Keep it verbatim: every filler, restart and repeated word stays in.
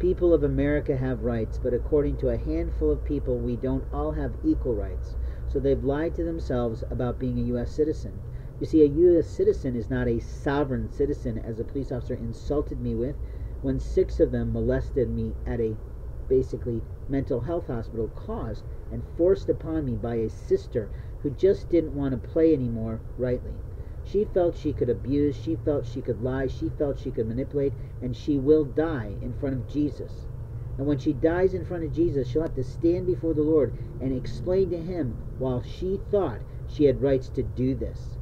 People of America have rights, but according to a handful of people, we don't all have equal rights. So they've lied to themselves about being a U S citizen. You see, a U S citizen is not a sovereign citizen, as a police officer insulted me with when six of them molested me at a basically mental health hospital, caused and forced upon me by a sister who just didn't want to play anymore, rightly. She felt she could abuse, she felt she could lie, she felt she could manipulate, and she will die in front of Jesus. And when she dies in front of Jesus, she'll have to stand before the Lord and explain to him, while she thought she had rights to do this.